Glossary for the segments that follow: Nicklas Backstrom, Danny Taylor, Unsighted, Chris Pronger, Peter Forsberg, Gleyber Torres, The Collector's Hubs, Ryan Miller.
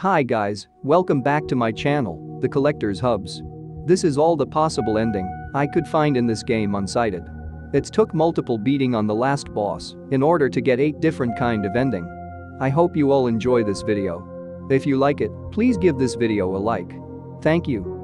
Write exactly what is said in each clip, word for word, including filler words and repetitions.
Hi guys, welcome back to my channel, The Collector's Hubs. This is all the possible ending I could find in this game Unsighted. It took multiple beating on the last boss in order to get eight different kind of ending. I hope you all enjoy this video. If you like it, please give this video a like. Thank you.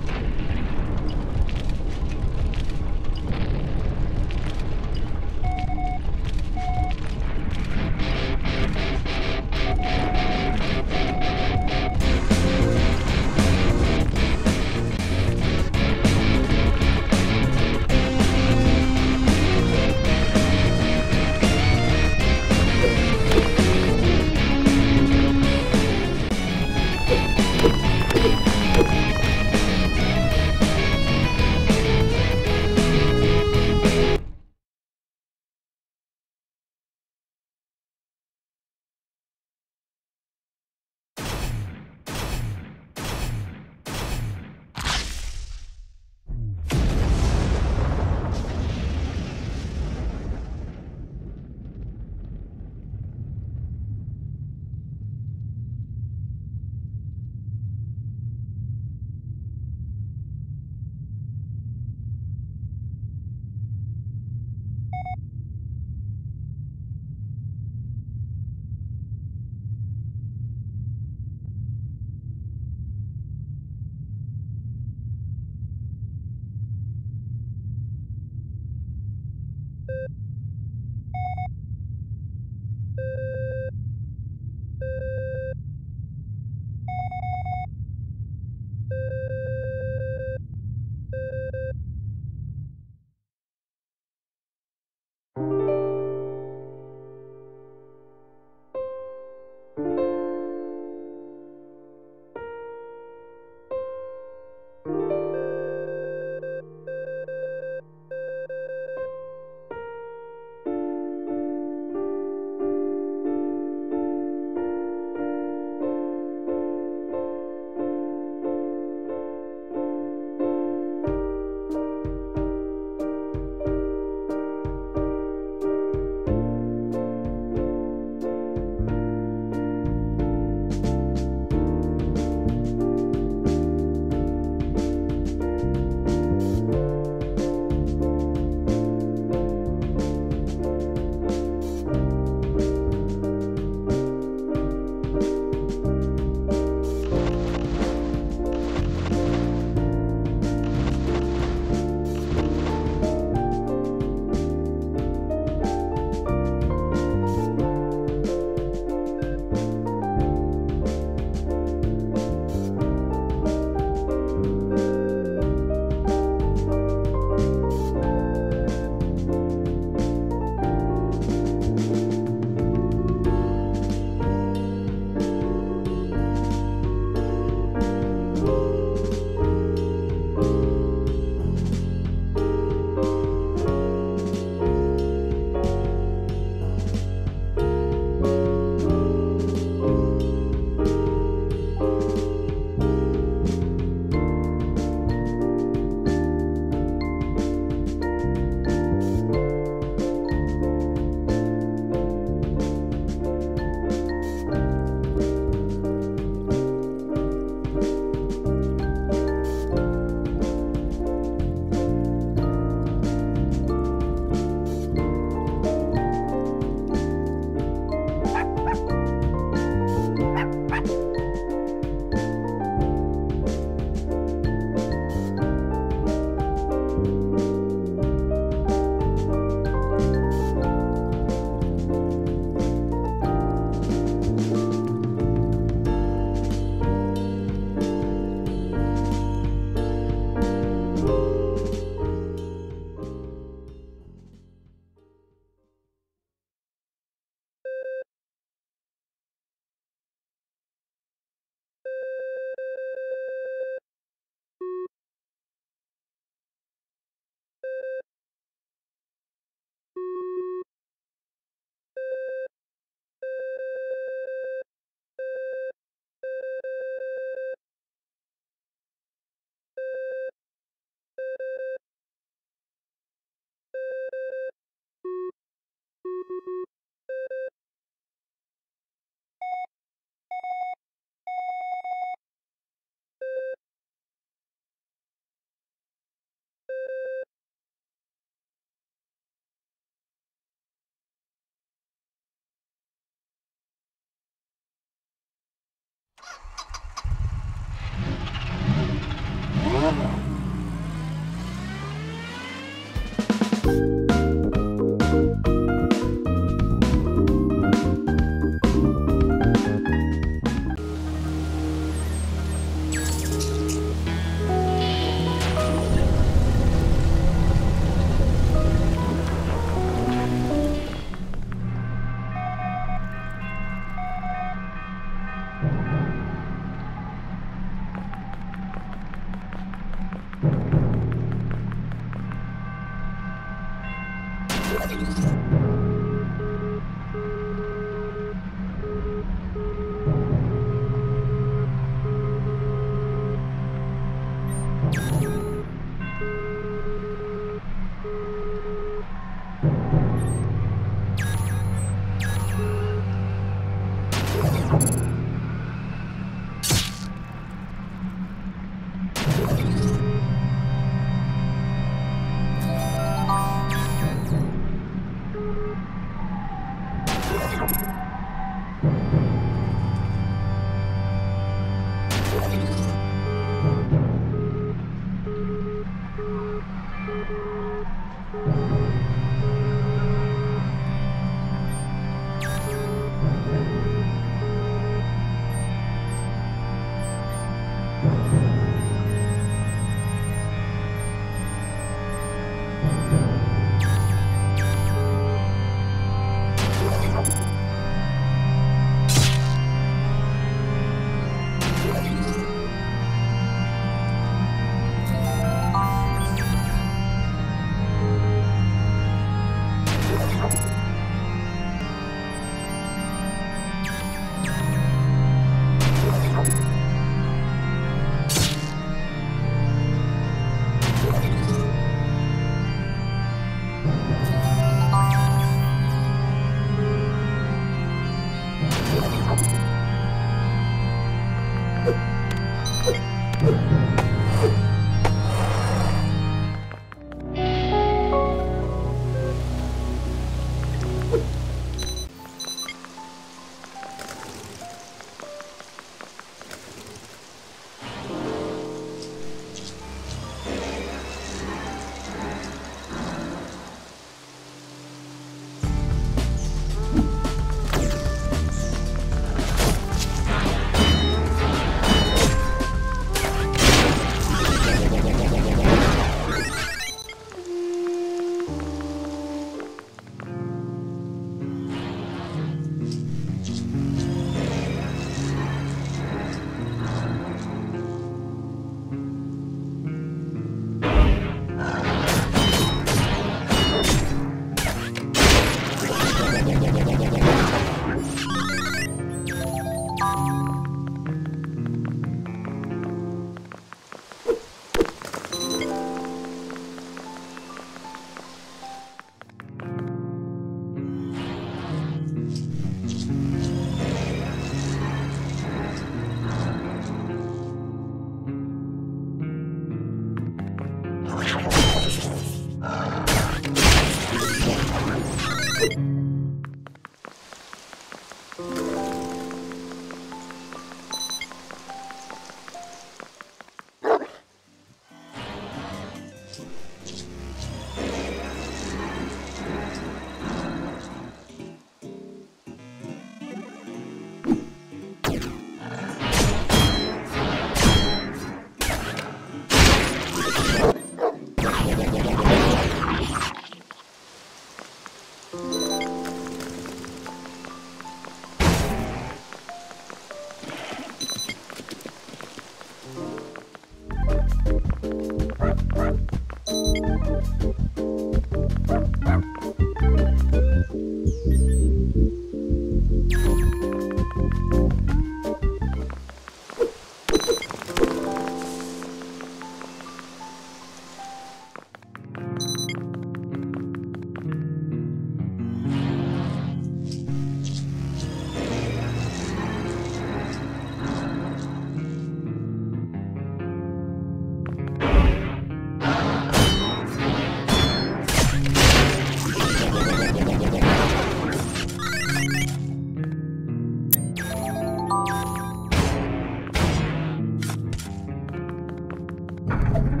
Thank you.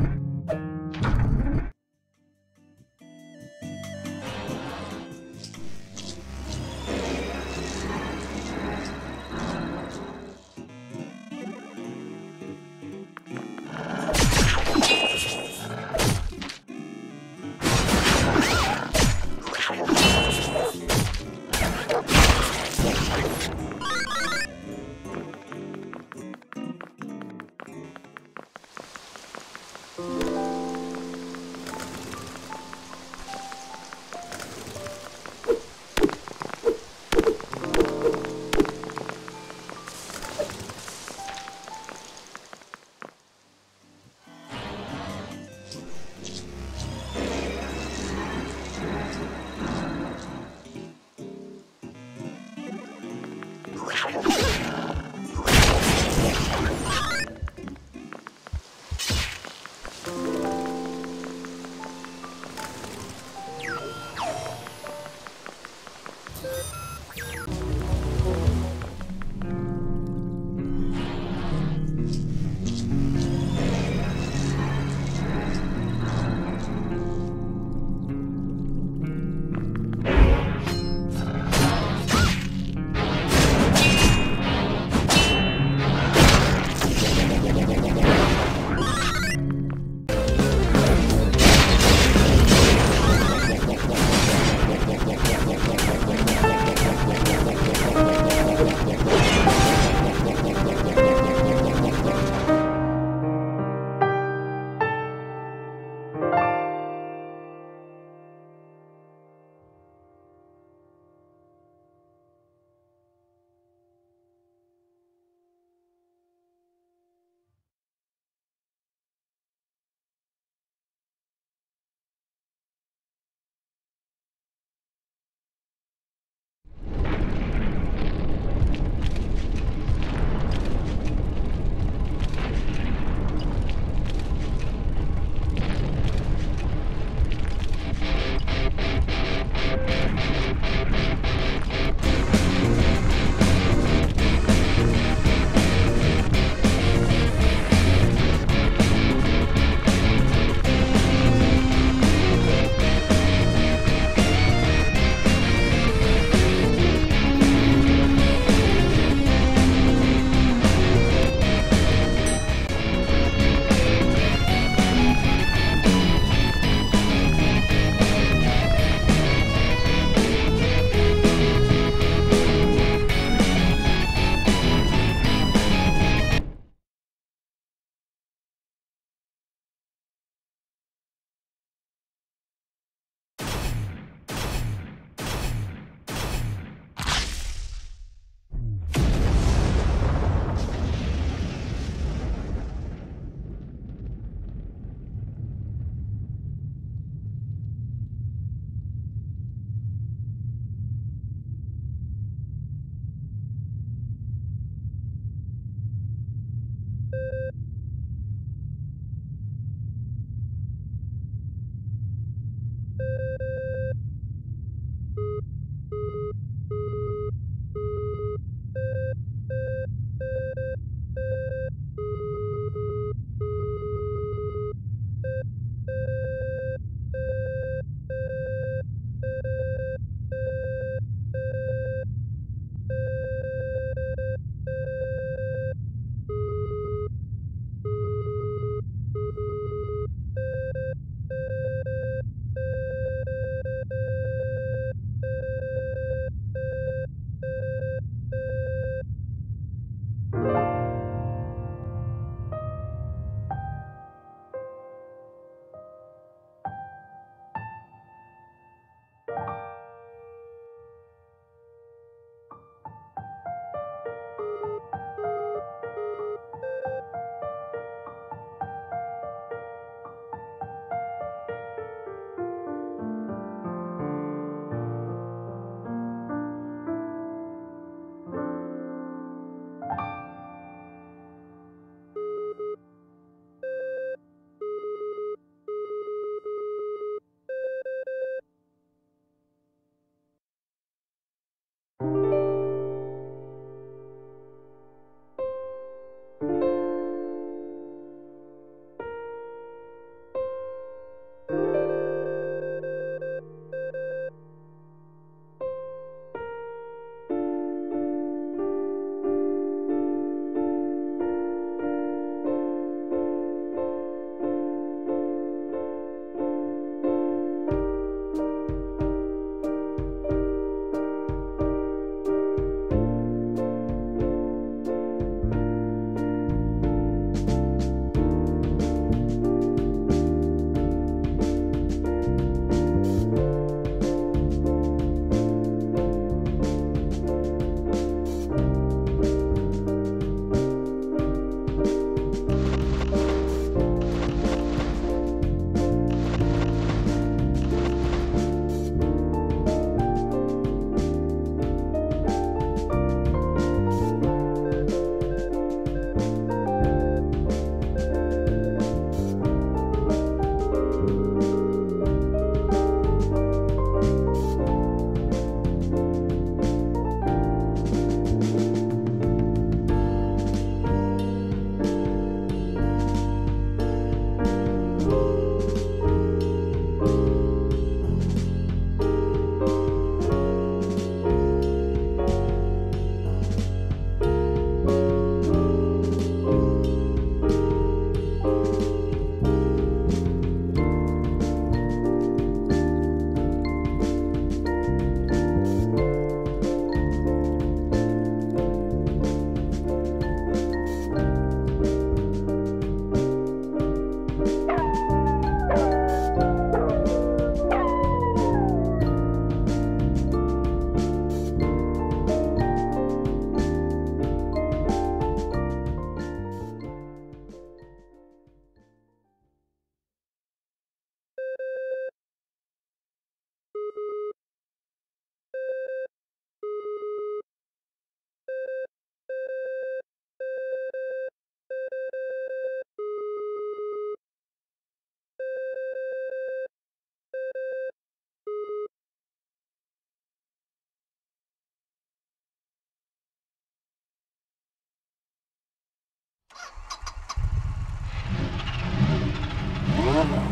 level.